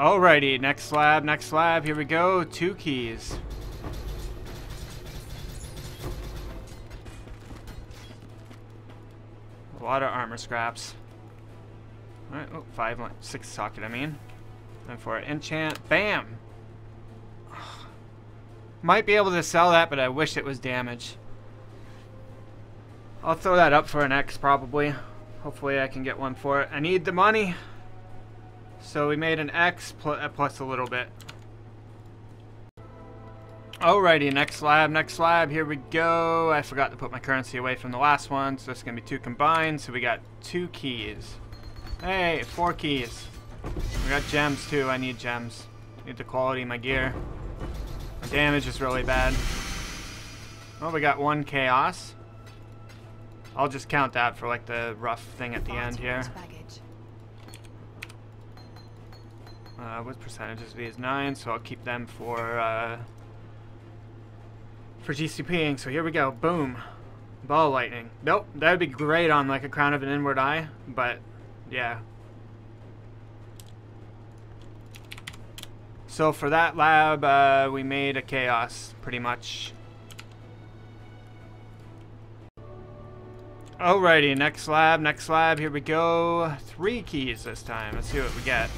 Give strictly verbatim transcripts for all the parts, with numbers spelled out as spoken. Alrighty, next slab, next slab. Here we go. Two keys. A lot of armor scraps. Alright, oh, five, six socket, I mean. And for an enchant. Bam! Might be able to sell that, but I wish it was damage. I'll throw that up for an X, probably. Hopefully I can get one for it. I need the money. So we made an X plus a little bit. Alrighty, next slab, next slab. Here we go. I forgot to put my currency away from the last one, so it's going to be two combined. So we got two keys. Hey, four keys. We got gems, too. I need gems. I need the quality of my gear. My damage is really bad. Oh, we got one chaos. I'll just count that for like the rough thing at the end here. Uh, what percentage is these? Nine, so I'll keep them for uh, for G C P ing. So here we go. Boom. Ball lightning. Nope, that would be great on like a crown of an inward eye, but yeah. So for that lab, uh, we made a chaos pretty much. Alrighty, next slab, next slab, here we go. Three keys this time. Let's see what we get.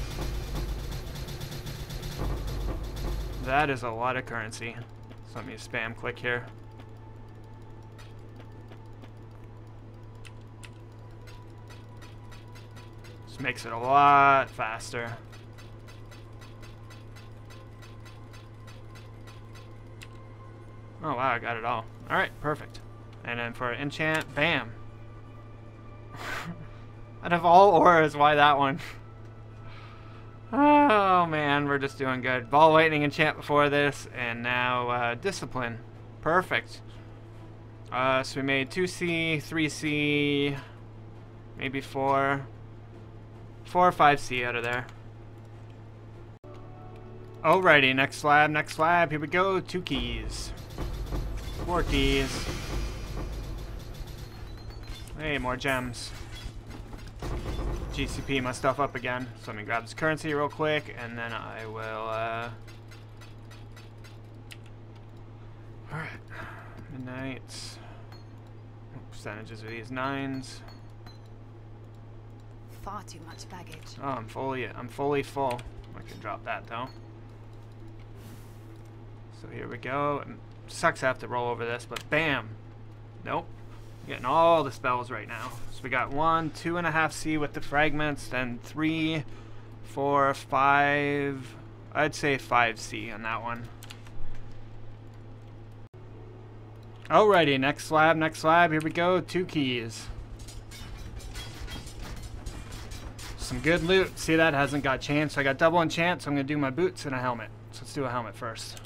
That is a lot of currency. So let me spam click here. This makes it a lot faster. Oh wow, I got it all. Alright, perfect. And then for enchant, bam. Out of all auras, why that one? Oh man, we're just doing good. Ball lightning enchant before this, and now uh, discipline. Perfect. Uh, so we made two C, three C, maybe four, four or five C out of there. Alrighty, next slab, next slab. Here we go. Two keys, four keys. Hey, more gems. G C P my stuff up again. So let me grab this currency real quick, and then I will, uh... Alright. Midnight. What percentages are these? Nines. Far too much baggage. Oh, I'm fully, I'm fully full. I can drop that, though. So here we go. Sucks I have to roll over this, but bam! Nope. Getting all the spells right now. So we got one, two and a half C with the fragments, then three, four, five. I'd say five C on that one. Alrighty, next slab, next slab. Here we go. Two keys. Some good loot. See, that hasn't got chance. So I got double enchant. So I'm gonna do my boots and a helmet. So let's do a helmet first.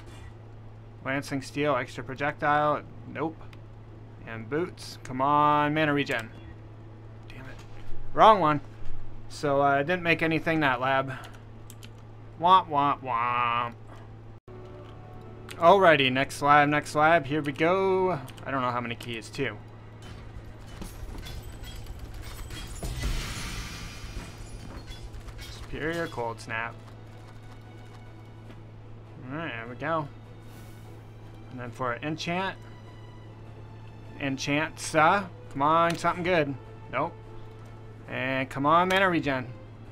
Lancing steel, extra projectile. Nope. And boots. Come on, mana regen. Damn it. Wrong one. So I uh, didn't make anything that lab. Womp, womp, womp. Alrighty, next slab, next slab. Here we go. I don't know how many keys, too. Superior cold snap. Alright, there we go. And then for an enchant. Enchant, uh, come on, something good. Nope. And come on, mana regen.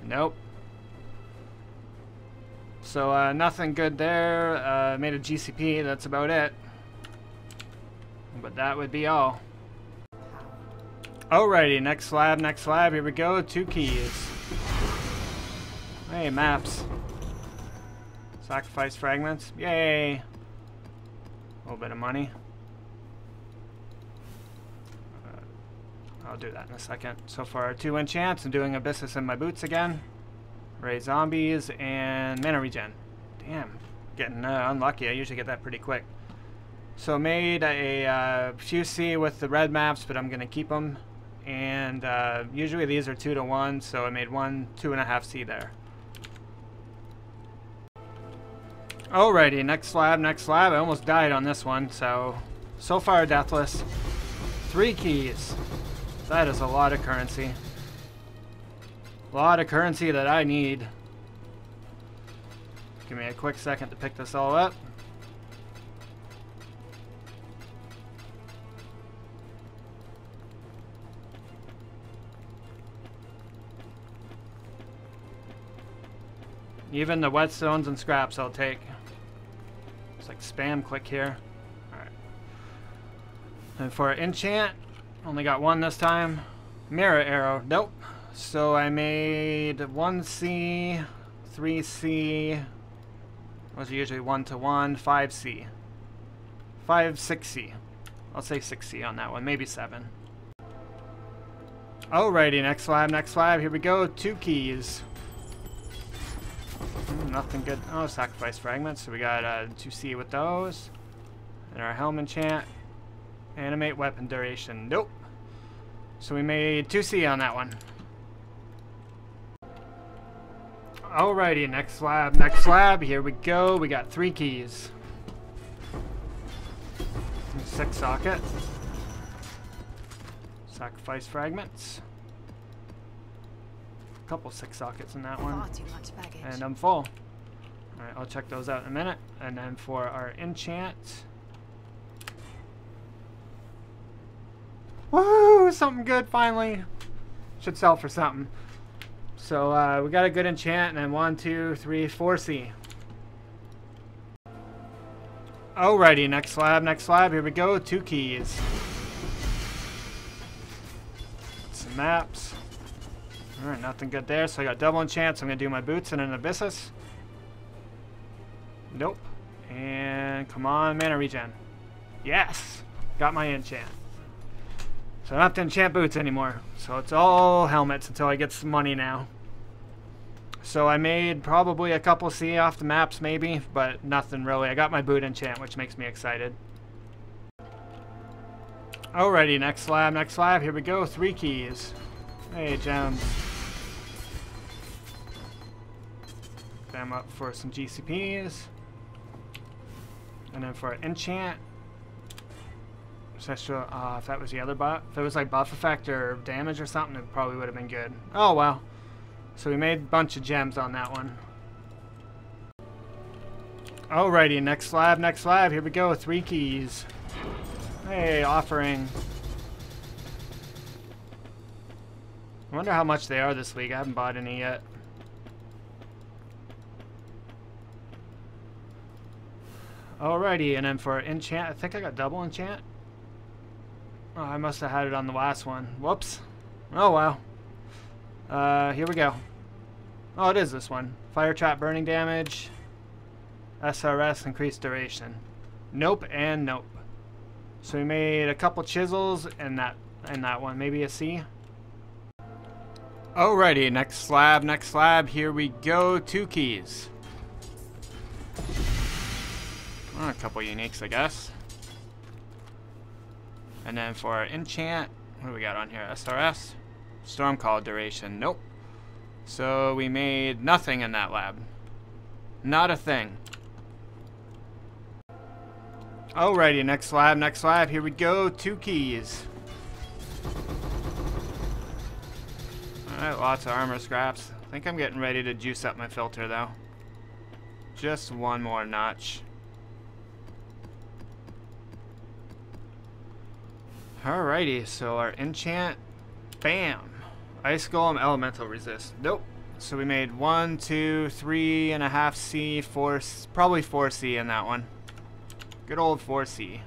Nope. So uh, nothing good there. Uh, made a G C P. That's about it. But that would be all. Alrighty, next slab, next slab. Here we go. Two keys. Hey, maps. Sacrifice fragments. Yay. A little bit of money. I'll do that in a second. So far, two enchants. I'm doing Abyssus in my boots again. Ray zombies and mana regen. Damn, getting uh, unlucky. I usually get that pretty quick. So made a uh, few C with the red maps, but I'm gonna keep them. And uh, usually these are two to one, so I made one two and a half C there. Alrighty, next slab, next slab. I almost died on this one, so so far deathless. Three keys. That is a lot of currency. A lot of currency that I need. Give me a quick second to pick this all up. Even the whetstones and scraps I'll take. It's like spam click here. Alright. And for enchant, only got one this time. Mirror arrow, nope. So I made one C, three C, those are usually one to one, five C, five, six C. I'll say six C on that one, maybe seven. Alrighty, next slab, next slab, here we go, two keys. Mm, nothing good, oh, sacrifice fragments, so we got uh, two C with those. And our helm enchant, animate weapon duration, nope. So we made two C on that one. Alrighty, next slab, next slab, here we go. We got three keys. Six socket. Sacrifice fragments. A couple six sockets in that one. Far too much baggage. And I'm full. Alright, I'll check those out in a minute. And then for our enchant. Woo! Something good finally. Should sell for something. So uh, we got a good enchant, and then one, two, three, four C. Alrighty, next slab, next slab. Here we go, two keys. Some maps. All right, nothing good there. So I got double enchant. So I'm gonna do my boots and an abyssus. Nope. And come on, mana regen. Yes, got my enchant. So I don't have to enchant boots anymore. So it's all helmets until I get some money now. So I made probably a couple C off the maps maybe, but nothing really. I got my boot enchant, which makes me excited. Alrighty, next slab, next slab. Here we go, three keys. Hey, gems. Put them up for some G C Ps. And then for enchant. Uh, if that was the other buff, if it was like buff effect or damage or something, it probably would have been good. Oh well. So we made a bunch of gems on that one. Alrighty, next slab, next slab. Here we go, three keys. Hey, offering. I wonder how much they are this week. I haven't bought any yet. Alrighty, and then for enchant, I think I got double enchant. Oh, I must have had it on the last one. Whoops. Oh, wow. Uh, here we go. Oh, it is this one. Fire trap burning damage. S R S increased duration. Nope and nope. So we made a couple chisels and that and that one. Maybe a C. Alrighty, next slab, next slab. Here we go. Two keys. Well, a couple uniques, I guess. And then for our enchant, what do we got on here? S R S, storm call duration, nope. So we made nothing in that lab. Not a thing. Alrighty, next lab, next lab, here we go, two keys. All right, lots of armor scraps. I think I'm getting ready to juice up my filter though. Just one more notch. Alrighty, so our enchant, bam, ice golem elemental resist, nope. So we made one, two, three and a half C, four, probably four C in that one. Good old four C.